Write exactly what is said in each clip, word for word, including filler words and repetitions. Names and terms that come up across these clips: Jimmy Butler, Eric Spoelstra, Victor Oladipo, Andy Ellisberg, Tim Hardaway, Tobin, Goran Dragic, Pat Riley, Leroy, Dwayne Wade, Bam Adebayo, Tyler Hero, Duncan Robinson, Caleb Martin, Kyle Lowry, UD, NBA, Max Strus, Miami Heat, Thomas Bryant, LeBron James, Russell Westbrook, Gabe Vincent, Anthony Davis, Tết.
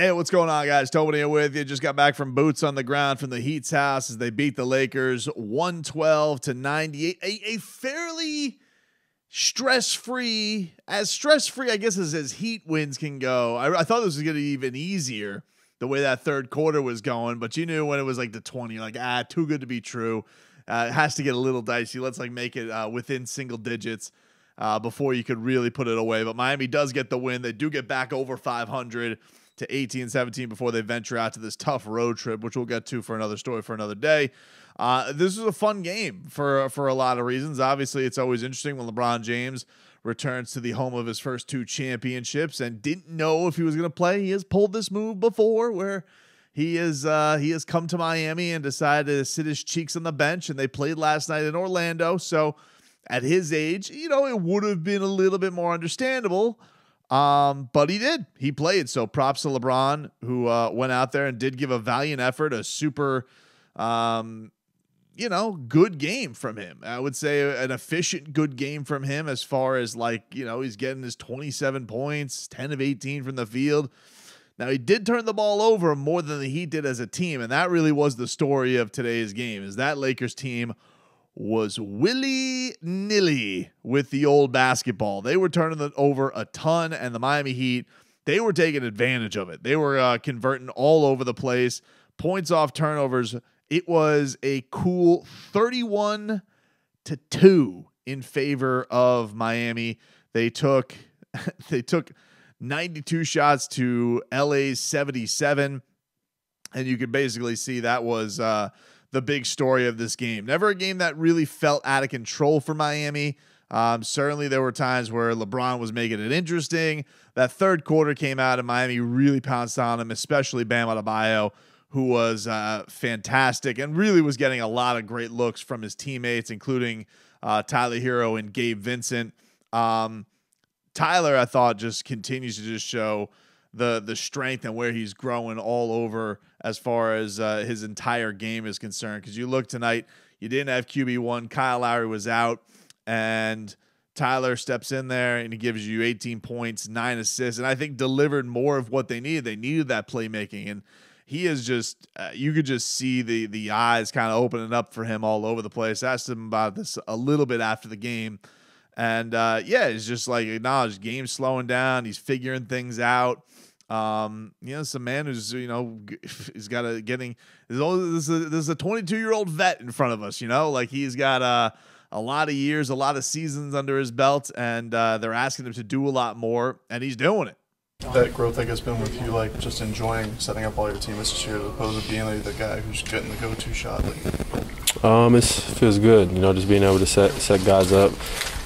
Hey, what's going on, guys? Tobin here with you. Just got back from Boots on the Ground from the Heat's house as they beat the Lakers one twelve to ninety-eight. A, a fairly stress-free, as stress-free, I guess, as, as Heat wins can go. I, I thought this was going to be even easier the way that third quarter was going, but you knew when it was like the twenty, like, ah, too good to be true. Uh, it has to get a little dicey. Let's like make it uh, within single digits uh, before you could really put it away. But Miami does get the win. They do get back over five hundred. To eighteen seventeen before they venture out to this tough road trip, which we'll get to for another story for another day. Uh, this was a fun game for, for a lot of reasons. Obviously, it's always interesting when LeBron James returns to the home of his first two championships and didn't know if he was going to play. He has pulled this move before where he is uh, he has come to Miami and decided to sit his cheeks on the bench, and they played last night in Orlando. So at his age, you know, it would have been a little bit more understandable. Um, but he did, he played. So props to LeBron, who, uh, went out there and did give a valiant effort, a super, um, you know, good game from him. I would say an efficient, good game from him as far as like, you know, he's getting his twenty-seven points, ten of eighteen from the field. Now he did turn the ball over more than the Heat did as a team. And that really was the story of today's game, is that Lakers team was willy-nilly with the old basketball. They were turning it over a ton, and the Miami Heat, they were taking advantage of it. They were uh, converting all over the place, points off turnovers. It was a cool thirty-one to two in favor of Miami. They took they took ninety-two shots to L A's seventy-seven, and you could basically see that was uh the big story of this game. Never a game that really felt out of control for Miami. Um, certainly there were times where LeBron was making it interesting. That third quarter came out and Miami really pounced on him, especially Bam Adebayo, who was uh, fantastic and really was getting a lot of great looks from his teammates, including uh, Tyler Hero and Gabe Vincent. Um, Tyler, I thought, just continues to just show the the strength and where he's growing all over as far as uh, his entire game is concerned. Because you look tonight, you didn't have Q B one. Kyle Lowry was out, and Tyler steps in there, and he gives you eighteen points, nine assists, and I think delivered more of what they needed. They needed that playmaking, and he is just uh, – you could just see the, the eyes kind of opening up for him all over the place. I asked him about this a little bit after the game, and, uh, yeah, it's just like acknowledged game's slowing down. He's figuring things out. Um, you know, it's a man who's, you know, he's got a getting, this is a twenty-two year old vet in front of us, you know, like he's got a, a lot of years, a lot of seasons under his belt, and, uh, they're asking him to do a lot more, and he's doing it. That growth, like, has been with you, like, just enjoying setting up all your teammates this year as opposed to being, like, the guy who's getting the go-to shot? Like. Um, it feels good, you know, just being able to set set guys up,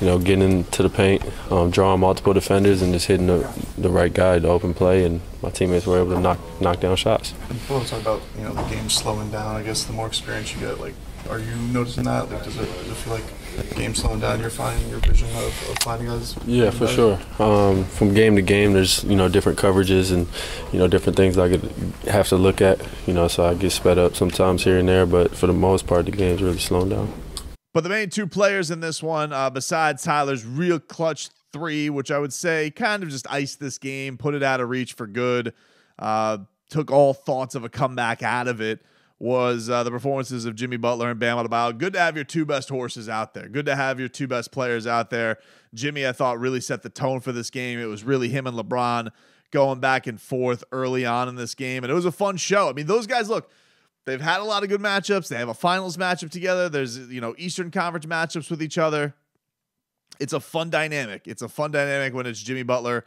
you know, getting into the paint, um, drawing multiple defenders and just hitting the, the right guy to open play, and my teammates were able to knock knock down shots. People talk about, you know, the game slowing down. I guess the more experience you get, like, are you noticing that? Like, does it, does it feel like game slowing down? You're finding your vision of, of finding guys? Yeah, for sure. Um, from game to game, there's, you know, different coverages and, you know, different things I could have to look at, you know, so I get sped up sometimes here and there. But for the most part, the game's really slowing down. But the main two players in this one, uh, besides Tyler's real clutch three, which I would say kind of just iced this game, put it out of reach for good, uh, took all thoughts of a comeback out of it, was uh, the performances of Jimmy Butler and Bam Adebayo. Good to have your two best horses out there. Good to have your two best players out there. Jimmy, I thought, really set the tone for this game. It was really him and LeBron going back and forth early on in this game, and it was a fun show. I mean, those guys, look, they've had a lot of good matchups. They have a finals matchup together. There's, you know, Eastern Conference matchups with each other. It's a fun dynamic. It's a fun dynamic when it's Jimmy Butler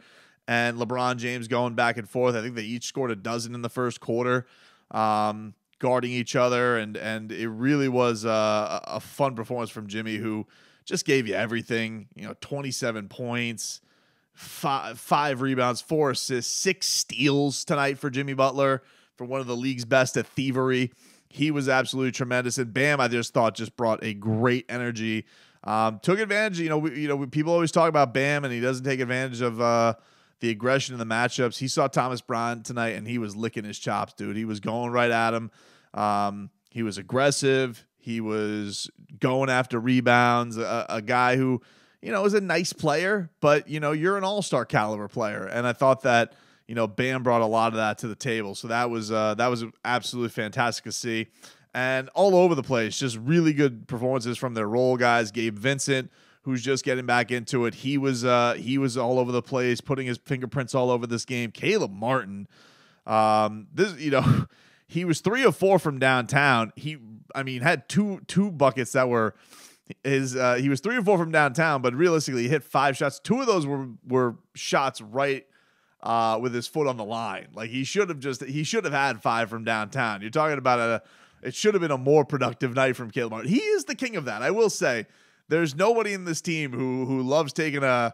and LeBron James going back and forth. I think they each scored a dozen in the first quarter. Um... guarding each other, and and it really was a, a fun performance from Jimmy, who just gave you everything. You know, twenty-seven points, five, five rebounds, four assists, six steals tonight for Jimmy Butler, for one of the league's best at thievery. He was absolutely tremendous, and Bam, I just thought, just brought a great energy. Um, took advantage, you know, we, you know, people always talk about Bam, and he doesn't take advantage of uh, the aggression in the matchups. He saw Thomas Bryant tonight, and he was licking his chops, dude. He was going right at him. Um, he was aggressive. He was going after rebounds. A, a guy who, you know, is a nice player, but, you know, you're an all-star caliber player. And I thought that, you know, Bam brought a lot of that to the table. So that was uh, that was absolutely fantastic to see. And all over the place, just really good performances from their role guys. Gabe Vincent, who's just getting back into it, he was uh, he was all over the place, putting his fingerprints all over this game. Caleb Martin, um, this you know, he was three of four from downtown. He, I mean, had two two buckets that were his. Uh, he was three or four from downtown, but realistically, he hit five shots. Two of those were were shots right uh, with his foot on the line. Like he should have just he should have had five from downtown. You're talking about a. It should have been a more productive night from Caleb Martin. He is the king of that. I will say there's nobody in this team who who loves taking a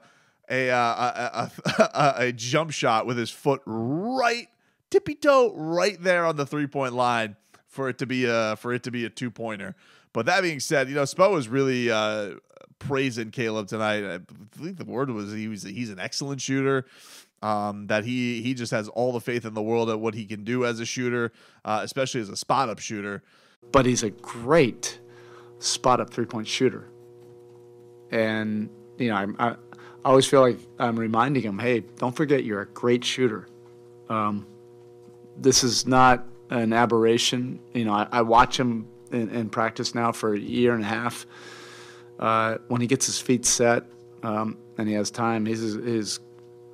a a, a, a, a, a jump shot with his foot right tippy-toe right there on the three-point line for it to be a for it to be a two-pointer. But that being said, you know, Spo was really uh, praising Caleb tonight. I think the word was he was he's an excellent shooter. Um, that he he just has all the faith in the world at what he can do as a shooter, uh, especially as a spot-up shooter. But he's a great spot-up three-point shooter. And, you know, I'm, I, I always feel like I'm reminding him, hey, don't forget you're a great shooter. Um, this is not an aberration. You know, I, I watch him in, in practice now for a year and a half. Uh, when he gets his feet set um, and he has time, he's his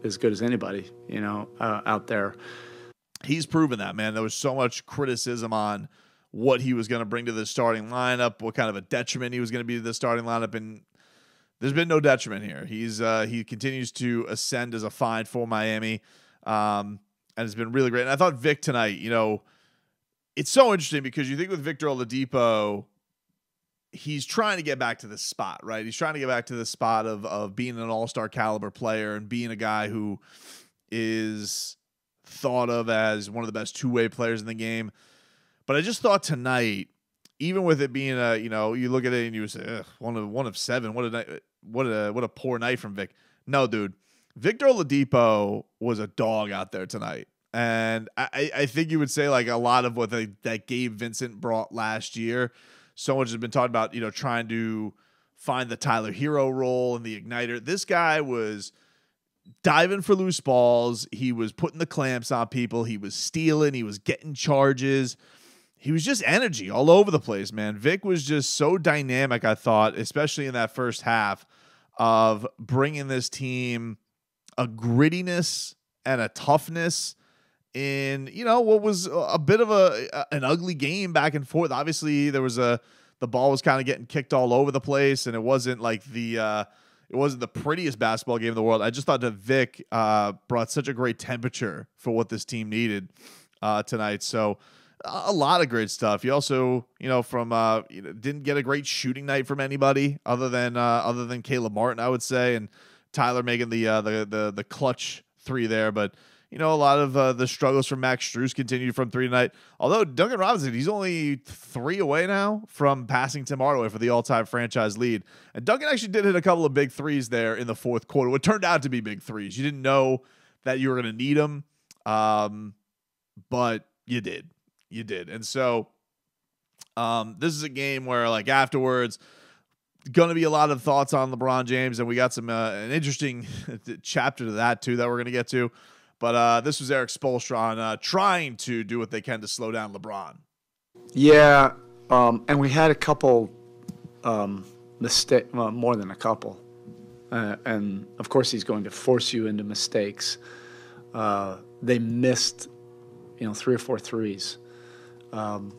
as good as anybody, you know, uh, out there. He's proven that, man. There was so much criticism on what he was going to bring to the starting lineup, what kind of a detriment he was going to be to the starting lineup, and there's been no detriment here. He's uh, he continues to ascend as a find for Miami, um, and it's been really great. And I thought Vic tonight, you know, it's so interesting because you think with Victor Oladipo, he's trying to get back to this spot, right? He's trying to get back to the spot of, of being an all-star caliber player and being a guy who is thought of as one of the best two-way players in the game. But I just thought tonight, even with it being a, you know, you look at it and you say, ugh, one of one of seven, what a night, what a what a poor night from Vic. No, dude, Victor Oladipo was a dog out there tonight. And I, I think you would say like a lot of what they, that Gabe Vincent brought last year. So much has been talked about, you know, trying to find the Tyler Hero role and the igniter. This guy was diving for loose balls. He was putting the clamps on people. He was stealing. He was getting charges. He was just energy all over the place, man. Vic was just so dynamic, I thought, especially in that first half, of bringing this team a grittiness and a toughness in, you know, what was a bit of a, a an ugly game back and forth. Obviously, there was a the ball was kind of getting kicked all over the place, and it wasn't like the uh, it wasn't the prettiest basketball game in the world. I just thought that Vic uh, brought such a great temperature for what this team needed uh, tonight. So a lot of great stuff. You also, you know, from uh, you know, didn't get a great shooting night from anybody other than uh, other than Caleb Martin, I would say, and Tyler making the uh, the the the clutch three there, but. You know, a lot of uh, the struggles from Max Strus continued from three tonight. Although Duncan Robinson, he's only three away now from passing Tim Hardaway for the all-time franchise lead. And Duncan actually did hit a couple of big threes there in the fourth quarter. What turned out to be big threes. You didn't know that you were going to need them, um, but you did. You did. And so um, this is a game where, like, afterwards, going to be a lot of thoughts on LeBron James, and we got some uh, an interesting chapter to that, too, that we're going to get to. But uh, this was Eric Spoelstra on uh, trying to do what they can to slow down LeBron. Yeah, um, and we had a couple um, mistakes, well, more than a couple. Uh, and, of course, he's going to force you into mistakes. Uh, they missed, you know, three or four threes um,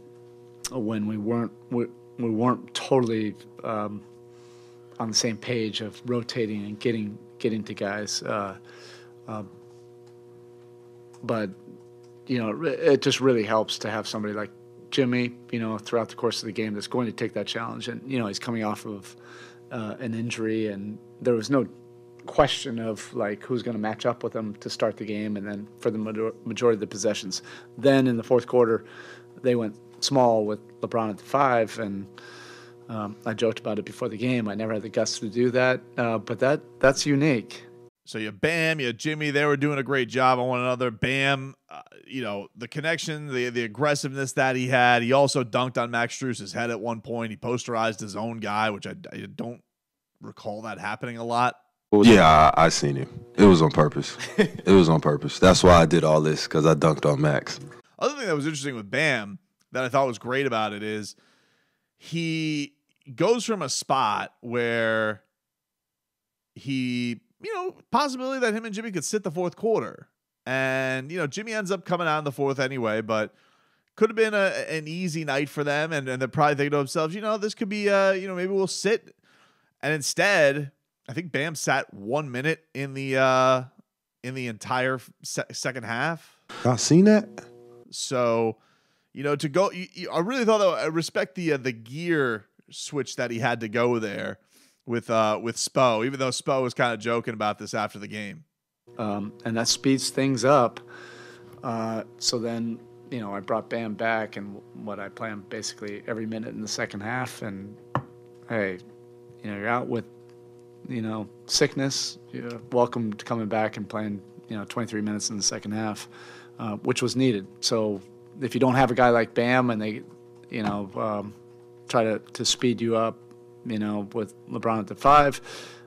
when we weren't we, we weren't totally um, on the same page of rotating and getting, getting to guys. Uh, uh, But, you know, it just really helps to have somebody like Jimmy, you know, throughout the course of the game that's going to take that challenge. And, you know, he's coming off of uh, an injury, and there was no question of, like, who's going to match up with him to start the game and then for the majority of the possessions. Then in the fourth quarter, they went small with LeBron at the five, and um, I joked about it before the game. I never had the guts to do that, uh, but that that's unique. So you Bam, you Jimmy, they were doing a great job on one another. Bam, uh, you know, the connection, the the aggressiveness that he had. He also dunked on Max Strus's head at one point. He posterized his own guy, which I, I don't recall that happening a lot Yeah, I, I seen him. It was on purpose. It was on purpose. That's why I did all this, because I dunked on Max. Other thing that was interesting with Bam that I thought was great about it is he goes from a spot where he, you know, possibility that him and Jimmy could sit the fourth quarter. And, you know, Jimmy ends up coming out in the fourth anyway, but could have been a, an easy night for them. And, and they're probably thinking to themselves, you know, this could be, uh, you know, maybe we'll sit. And instead, I think Bam sat one minute in the uh, in the entire se second half. I seen that. So, you know, to go, you, you, I really thought that, I respect the uh, the gear switch that he had to go there with uh, with Spo, even though Spo was kind of joking about this after the game. Um, and that speeds things up. Uh, so then, you know, I brought Bam back, and what I planned basically every minute in the second half. And hey, you know, you're out with, you know, sickness. Yeah. Welcome to coming back and playing, you know, twenty-three minutes in the second half, uh, which was needed. So if you don't have a guy like Bam and they, you know, um, try to, to speed you up, you know, with LeBron at the five,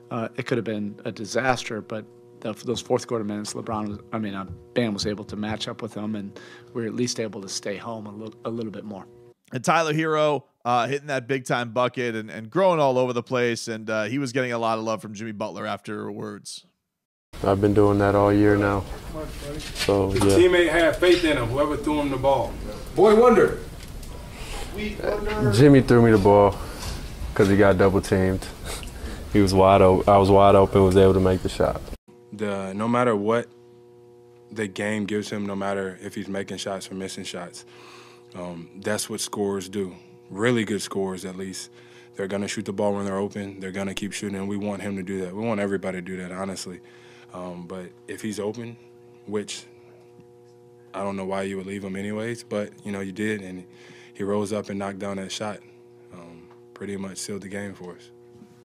uh, it could have been a disaster. But the, those fourth quarter minutes, LeBron, was, I mean, uh, Bam was able to match up with him, and we were at least able to stay home a little, a little bit more. And Tyler Hero uh, hitting that big-time bucket and, and growing all over the place, and uh, he was getting a lot of love from Jimmy Butler afterwards. I've been doing that all year now. So, yeah. The teammate had faith in him, whoever threw him the ball. Boy Wonder. Uh, Jimmy threw me the ball because he got double-teamed. He was wide open. I was wide open, was able to make the shot. The, no matter what the game gives him, no matter if he's making shots or missing shots, Um, that's what scorers do. Really good scorers, at least. They're going to shoot the ball when they're open. They're going to keep shooting, and we want him to do that. We want everybody to do that, honestly. Um, but if he's open, which I don't know why you would leave him anyways, but, you know, you did, and he rose up and knocked down that shot. Um, pretty much sealed the game for us.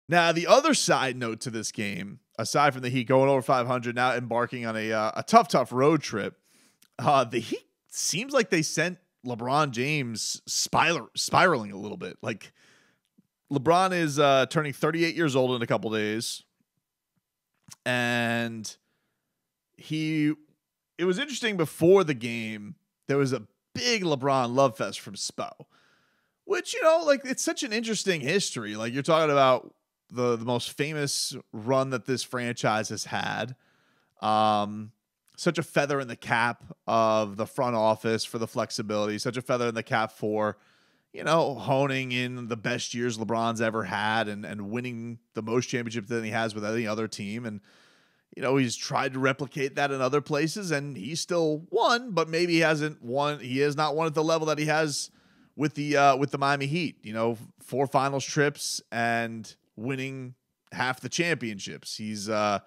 Now, the other side note to this game, aside from the Heat going over five hundred, now embarking on a, uh, a tough, tough road trip, uh, the Heat seems like they sent LeBron James spir- spiraling a little bit. Like, LeBron is uh, turning thirty-eight years old in a couple days, and he, it was interesting before the game, there was a big LeBron love fest from Spo, which, you know, like, it's such an interesting history. Like, you're talking about the, the most famous run that this franchise has had. Um, Such a feather in the cap of the front office for the flexibility. Such a feather in the cap for, you know, honing in the best years LeBron's ever had and, and winning the most championships than he has with any other team. And, you know, he's tried to replicate that in other places, and he still won, but maybe he hasn't won. He has not won at the level that he has with the, uh, with the Miami Heat. You know, four finals trips and winning half the championships. He's, uh,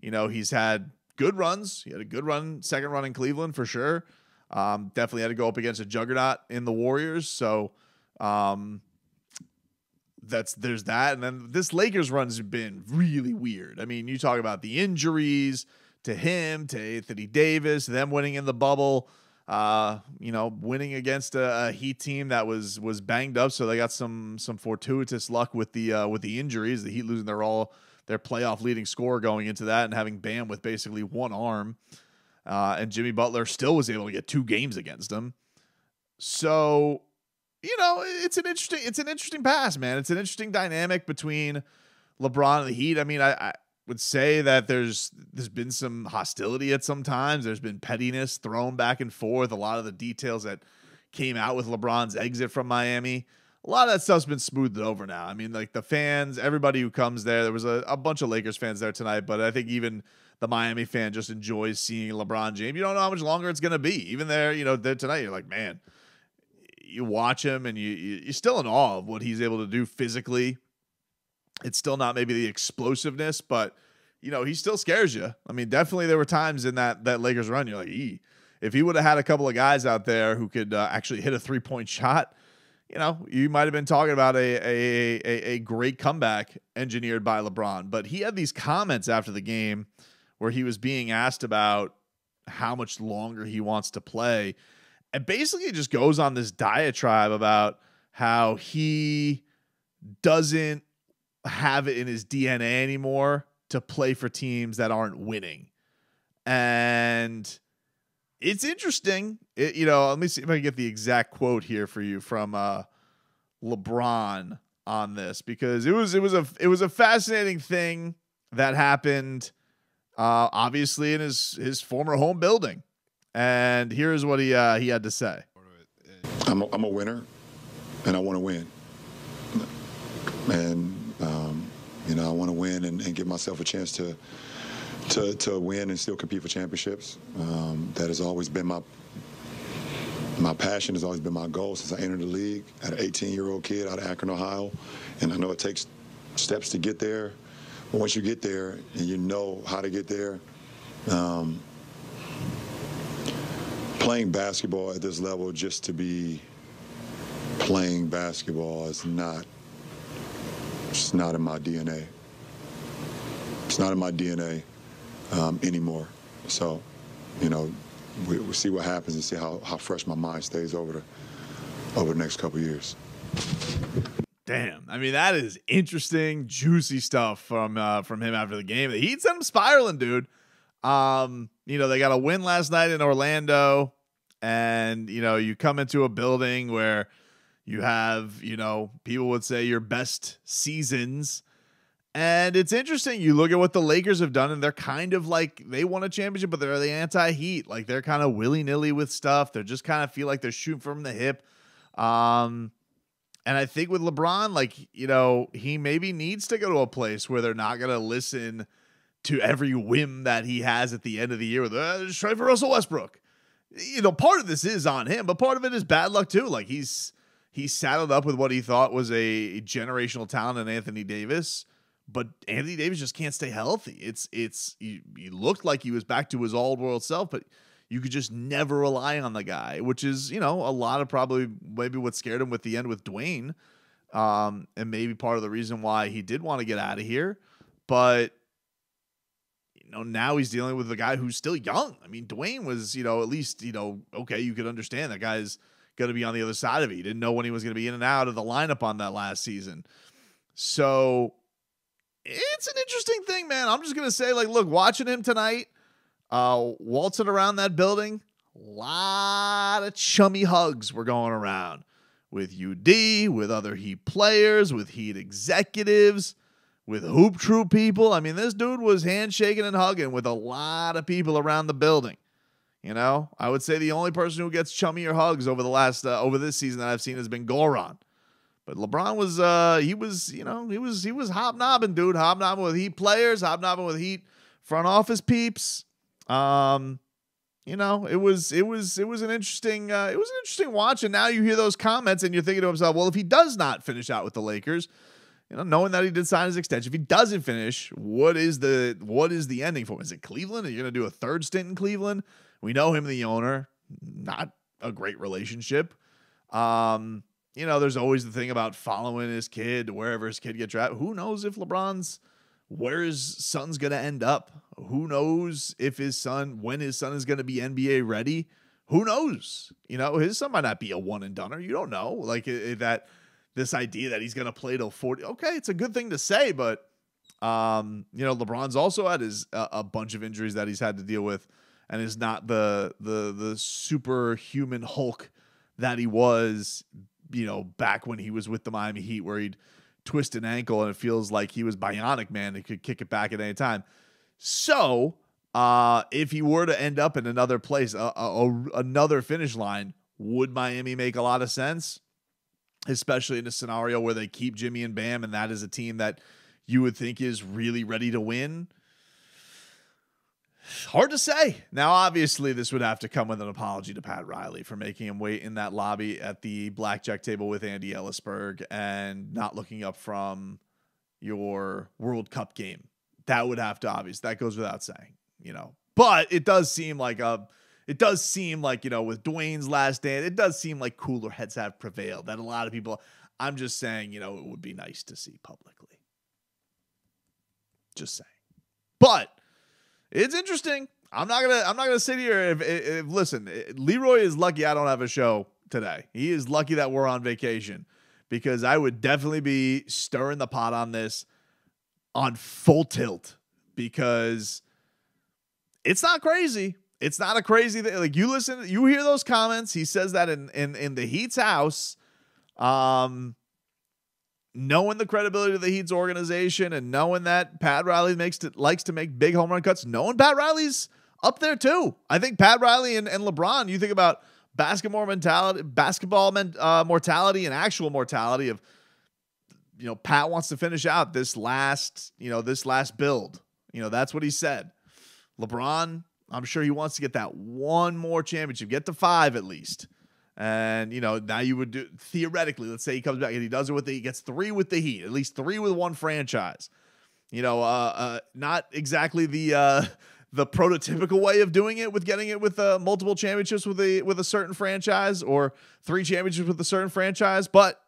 you know, he's had good runs. He had a good run, second run in Cleveland for sure. Um, definitely had to go up against a juggernaut in the Warriors. So um, that's there's that. And then this Lakers run's been really weird. I mean, you talk about the injuries to him, to Anthony Davis, them winning in the bubble, uh, you know, winning against a, a Heat team that was was banged up. So they got some some fortuitous luck with the uh, with the injuries. The Heat losing their all. Their playoff leading scorer going into that and having Bam with basically one arm. Uh, and Jimmy Butler still was able to get two games against him. So, you know, it's an interesting, it's an interesting pass, man. It's an interesting dynamic between LeBron and the Heat. I mean, I, I would say that there's, there's been some hostility at some times. There's been pettiness thrown back and forth. A lot of the details that came out with LeBron's exit from Miami, a lot of that stuff's been smoothed over now. I mean, like the fans, everybody who comes there, there was a, a bunch of Lakers fans there tonight, but I think even the Miami fan just enjoys seeing LeBron James. You don't know how much longer it's going to be. Even there, you know, there tonight, you're like, man, you watch him and you, you, you're still in awe of what he's able to do physically. It's still not maybe the explosiveness, but, you know, he still scares you. I mean, definitely there were times in that, that Lakers run, you're like, ee. If he would have had a couple of guys out there who could uh, actually hit a three-point shot, you know, you might have been talking about a, a a a great comeback engineered by LeBron. But he had these comments after the game where he was being asked about how much longer he wants to play. And basically just goes on this diatribe about how he doesn't have it in his D N A anymore to play for teams that aren't winning. And it's interesting. It, you know, let me see if I can get the exact quote here for you from uh, LeBron on this, because it was it was a it was a fascinating thing that happened, uh, obviously in his his former home building. And here's what he uh, he had to say. I'm a, I'm a winner, and I want to win. And um, you know, I want to win and, and give myself a chance to. To, to win and still compete for championships. Um, that has always been my my passion, has always been my goal since I entered the league as an eighteen-year-old kid out of Akron, Ohio. And I know it takes steps to get there, but once you get there and you know how to get there, um, playing basketball at this level just to be playing basketball is not, it's not in my D N A. It's not in my D N A. Um, anymore. So, you know, we, we'll see what happens and see how, how fresh my mind stays over the, over the next couple of years. Damn. I mean, that is interesting, juicy stuff from uh, from him after the game. The Heat sent him spiraling, dude. Um, you know, they got a win last night in Orlando, and, you know, you come into a building where you have, you know, people would say your best seasons. And it's interesting. You look at what the Lakers have done, and they're kind of like, they won a championship, but they're the anti-Heat. Like, they're kind of willy-nilly with stuff. They're just kind of feel like they're shooting from the hip. Um, and I think with LeBron, like, you know, he maybe needs to go to a place where they're not going to listen to every whim that he has at the end of the year with, uh, just try for Russell Westbrook. You know, part of this is on him, but part of it is bad luck too. Like, he's, he saddled up with what he thought was a generational talent in Anthony Davis. But Anthony Davis just can't stay healthy. It's it's he, he looked like he was back to his old world self, but you could just never rely on the guy, which is, you know, a lot of probably maybe what scared him with the end with Dwayne, um, and maybe part of the reason why he did want to get out of here. But, you know, now he's dealing with a guy who's still young. I mean, Dwayne was, you know, at least, you know, okay, you could understand that guy's going to be on the other side of it. He didn't know when he was going to be in and out of the lineup on that last season. So it's an interesting thing, man. I'm just going to say, like, look, watching him tonight, uh, waltzing around that building, a lot of chummy hugs were going around with U D, with other Heat players, with Heat executives, with Hoop Troop people. I mean, this dude was handshaking and hugging with a lot of people around the building. You know, I would say the only person who gets chummier hugs over the last, uh, over this season that I've seen has been Goran. But LeBron was, uh, he was, you know, he was, he was hobnobbing, dude, hobnobbing with Heat players, hobnobbing with Heat front office peeps. Um, you know, it was, it was, it was an interesting, uh, it was an interesting watch. And now you hear those comments and you're thinking to himself, well, if he does not finish out with the Lakers, you know, knowing that he did sign his extension, if he doesn't finish, what is the, what is the ending for him? Is it Cleveland? Are you going to do a third stint in Cleveland? We know him, the owner, not a great relationship. Um, You know, there's always the thing about following his kid wherever his kid gets drafted. Who knows if LeBron's, where his son's going to end up? Who knows if his son, when his son is going to be N B A ready? Who knows? You know, his son might not be a one and doneer. You don't know. Like it, it, that, this idea that he's going to play till forty. Okay, it's a good thing to say, but, um, you know, LeBron's also had his uh, a bunch of injuries that he's had to deal with, and is not the the the superhuman Hulk that he was, you know, back when he was with the Miami Heat, where he'd twist an ankle and it feels like he was bionic man and could kick it back at any time. So uh, if he were to end up in another place, a, a, another finish line, would Miami make a lot of sense, especially in a scenario where they keep Jimmy and Bam, and that is a team that you would think is really ready to win? Hard to say. Now, obviously, this would have to come with an apology to Pat Riley for making him wait in that lobby at the blackjack table with Andy Ellisberg and not looking up from your World Cup game. That would have to, obviously, that goes without saying, you know. But it does seem like a, it does seem like, you know, with Dwayne's last dance, it does seem like cooler heads have prevailed. That a lot of people, I'm just saying, you know, it would be nice to see publicly. Just saying. But it's interesting. I'm not gonna. I'm not gonna sit here. If, if, if listen, Leroy is lucky I don't have a show today. He is lucky that we're on vacation, because I would definitely be stirring the pot on this on full tilt because it's not crazy. It's not a crazy thing. Like, you listen, you hear those comments. He says that in in in the Heat's house. Um, knowing the credibility of the Heat's organization and knowing that Pat Riley makes to, likes to make big home run cuts, knowing Pat Riley's up there too. I think Pat Riley and, and LeBron, you think about basketball mentality, basketball uh, mortality and actual mortality of, you know, Pat wants to finish out this last, you know, this last build. You know, that's what he said. LeBron, I'm sure he wants to get that one more championship, get to five at least. And, you know, now you would do, theoretically, let's say he comes back and he does it with the, he gets three with the Heat, at least three with one franchise. You know, uh, uh, not exactly the uh, the prototypical way of doing it, with getting it with uh, multiple championships with a, with a certain franchise, or three championships with a certain franchise, but,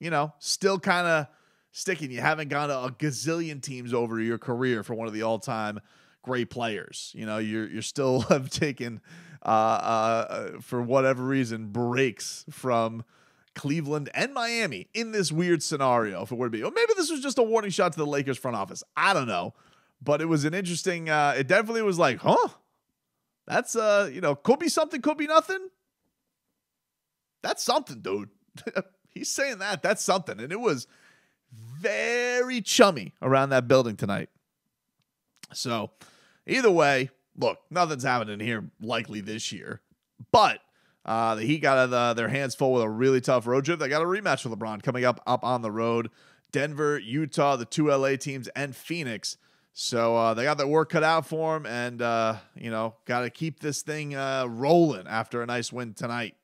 you know, still kind of sticking. You haven't gone to a gazillion teams over your career for one of the all-time great players. You know, you're you're still have taken uh, uh, for whatever reason breaks from Cleveland and Miami in this weird scenario. If it were to be, or maybe this was just a warning shot to the Lakers front office. I don't know, but it was an interesting. Uh, it definitely was like, huh, that's uh, you know, could be something, could be nothing. That's something, dude. He's saying that that's something, and it was very chummy around that building tonight. So. Either way, look, nothing's happening here likely this year. But uh, the Heat got the, their hands full with a really tough road trip. They got a rematch with LeBron coming up up on the road. Denver, Utah, the two L A teams, and Phoenix. So uh, they got their work cut out for them, and, uh, you know, got to keep this thing uh, rolling after a nice win tonight.